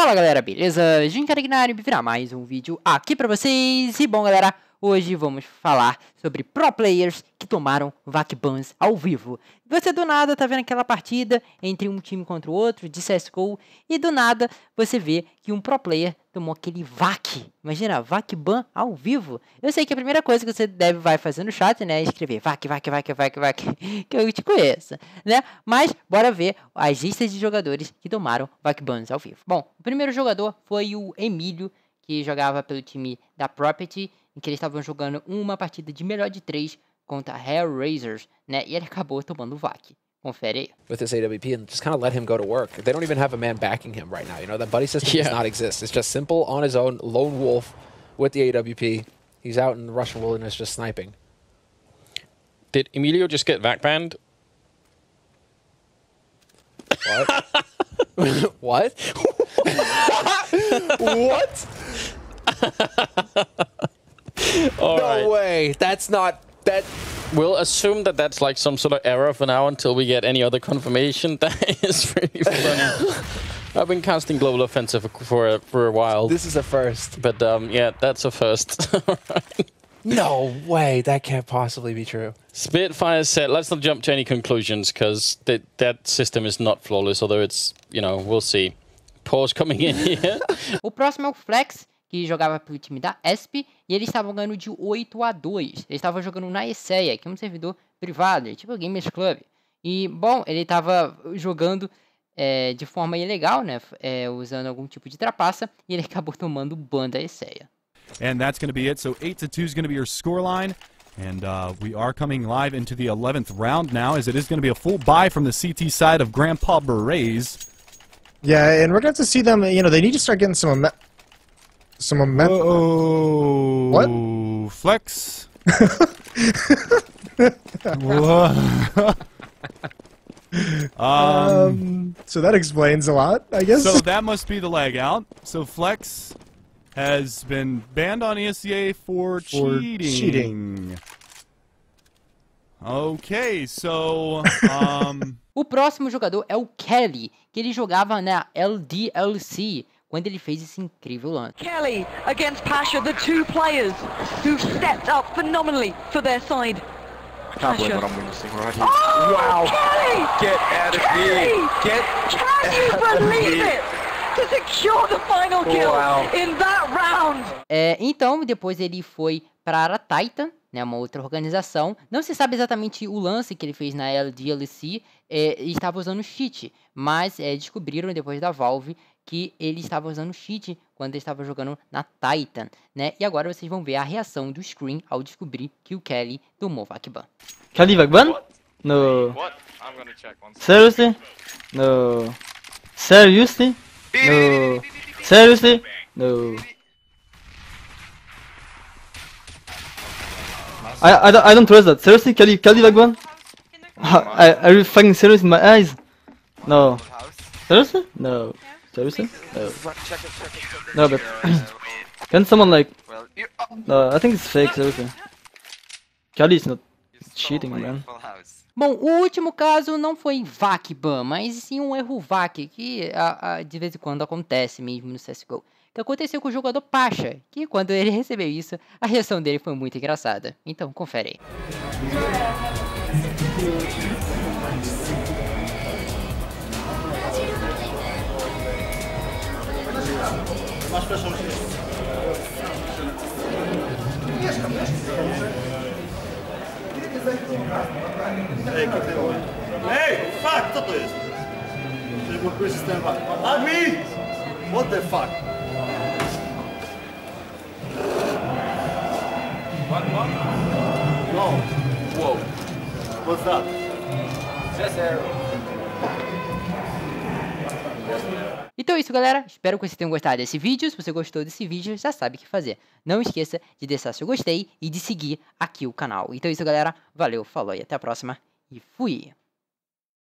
Fala galera, beleza? Gincarignari, virar mais um vídeo aqui pra vocês. E bom galera, hoje vamos falar sobre pro players que tomaram VAC bans ao vivo. Você do nada tá vendo aquela partida entre um time contra o outro de CSGO e do nada você vê que um pro player tomou aquele VAC. Imagina, VAC ban ao vivo. Eu sei que a primeira coisa que você vai fazer no chat, né, é escrever VAC, VAC, VAC, VAC, VAC, que eu te conheço, né? Mas bora ver as listas de jogadores que tomaram VAC bans ao vivo. Bom, o primeiro jogador foi o Emílio, que jogava pelo time da Property, em que eles estavam jogando uma partida de melhor de 3 contra Hellraisers, né? E ele acabou tomando o VAC. Confere aí. With this AWP and just kind of let him go to work. They don't even have a man backing him right now. You know, that buddy system does not exist. It's just simple on his own, lone wolf with the AWP. He's out in the Russian wilderness just sniping. Did Emilio just get VAC banned? What? What? What? All no right. Way. That's not that. We'll assume that that's like some sort of error for now until we get any other confirmation. That is really funny. I've been casting Global Offensive for a while. This is a first. But yeah, that's a first. No way. That can't possibly be true. Spitfire said, let's not jump to any conclusions because that system is not flawless. Although it's, you know, we'll see. Pause coming in here. O próximo é o Flex, que jogava pelo time da ESP, e eles estavam ganhando de 8-2. Eles estavam jogando na ESEA, que é um servidor privado, tipo o Gamers Club. E, bom, ele estava jogando de forma ilegal, né? Usando algum tipo de trapaça, e ele acabou tomando o ban da ESEA. And that's going to be it. So 8-2 is going to be your scoreline. And we are coming live into the 11th round now, as it is going to be a full buy from the CT side of Grandpa Berets. Yeah, and we're going to see them, you know, they need to start getting some momentum. Whoa. What? Flex. Whoa. So that explains a lot, I guess. So that must be the lag out. So Flex has been banned on ESEA for cheating. Ok, so... O próximo jogador é o Kelly, que ele jogava na LDLC, quando ele fez esse incrível lance. Kelly against Pasha, the two players who stepped up phenomenally for their side. I can't believe what I'm witnessing right here. Oh, wow! Kelly! Get out of here! Get out of here! To secure the final kill in that round. Então, depois ele foi para a Titan, né, uma outra organização. Não se sabe exatamente o lance que ele fez na LDLC, estava usando cheat, mas descobriram depois da Valve que ele estava usando cheat quando ele estava jogando na Titan, né? E agora vocês vão ver a reação do Scream ao descobrir que o Kelly tomou VAC ban. Kelly VAC ban? No. Seriously? No. Seriously? No. Seriously? No. I don't trust that. Seriously, Kelly VAC ban? Are you fucking serious in my eyes? No. Seriously? No. Seriously? No. No, but can someone like? No, I think it's fake. Seriously. Kelly is not cheating, man. Bom, o último caso não foi VAC ban, mas sim um erro VAC que de vez em quando acontece mesmo no CSGO. Que aconteceu com o jogador Pasha, que quando ele recebeu isso, a reação dele foi muito engraçada. Então, confere aí. What the fuck? What? No. Whoa. What's that? Just arrow. Então é isso, galera. Espero que vocês tenham gostado desse vídeo. Se você gostou desse vídeo, já sabe o que fazer. Não esqueça de deixar seu gostei e de seguir aqui o canal. Então é isso, galera. Valeu, falou e até a próxima. E fui!